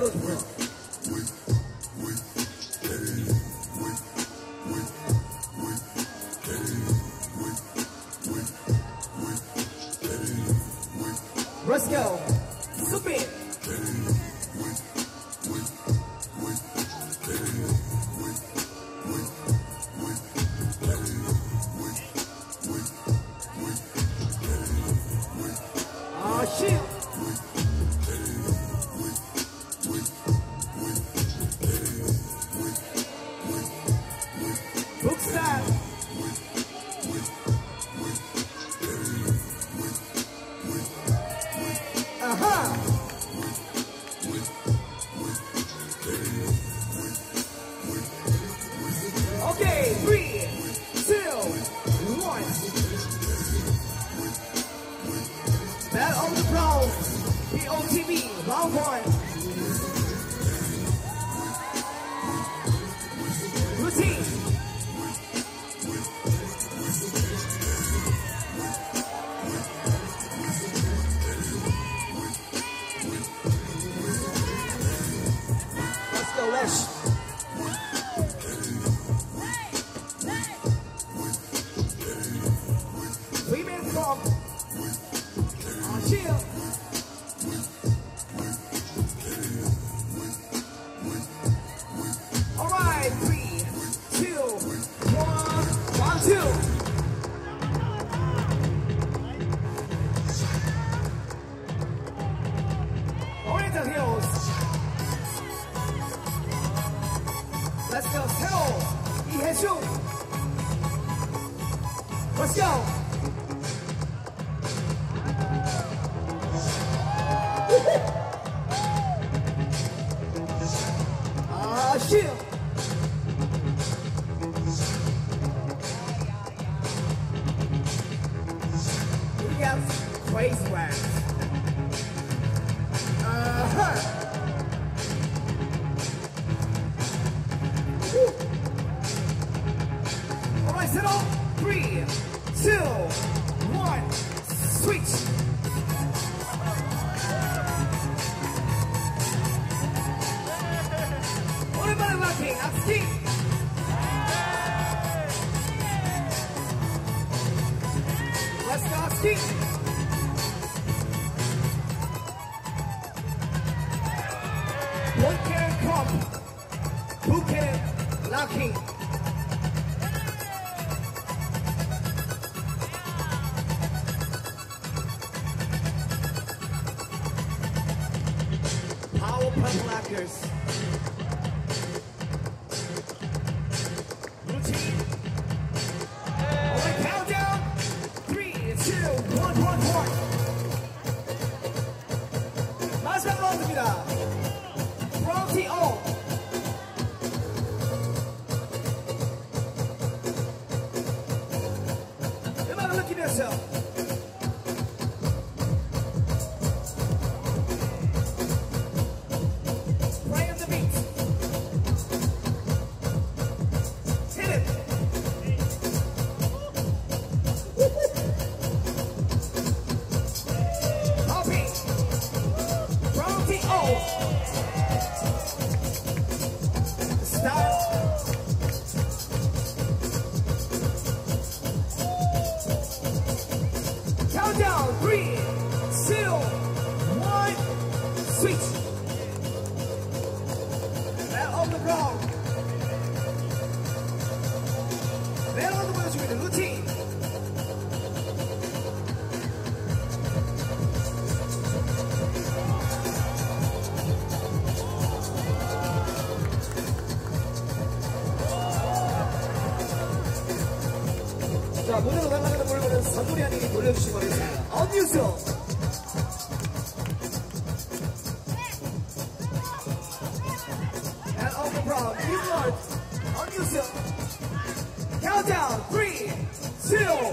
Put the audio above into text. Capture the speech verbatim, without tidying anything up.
제대로 주세요. Let's go. Super. Oh shit. Okay, three, two, one. Battle of the Bros, B O T B, round one. Routine. Let's go, 세호, 이혜중. Let's go. 아, 씨. We got crazy wax. Uh-huh. Three, two, one, switch. 오랜만에 마킹, 앞스틱. Let's go, 앞스틱. One can come, who can locking? Routine. Hey. On the countdown, three, two, one, one, one. 마지막 라운드입니다. Round T O. 음악을 느끼면서. Down, three, two, one, switch. Battle of the Bronx. Battle of the Bronx with the routine. 자, 무대로 날아가는 물건은 사물이 아니니 돌려주시기 바랍니다. Unusual! And all the crowd, new words, unusual! Countdown, three, two,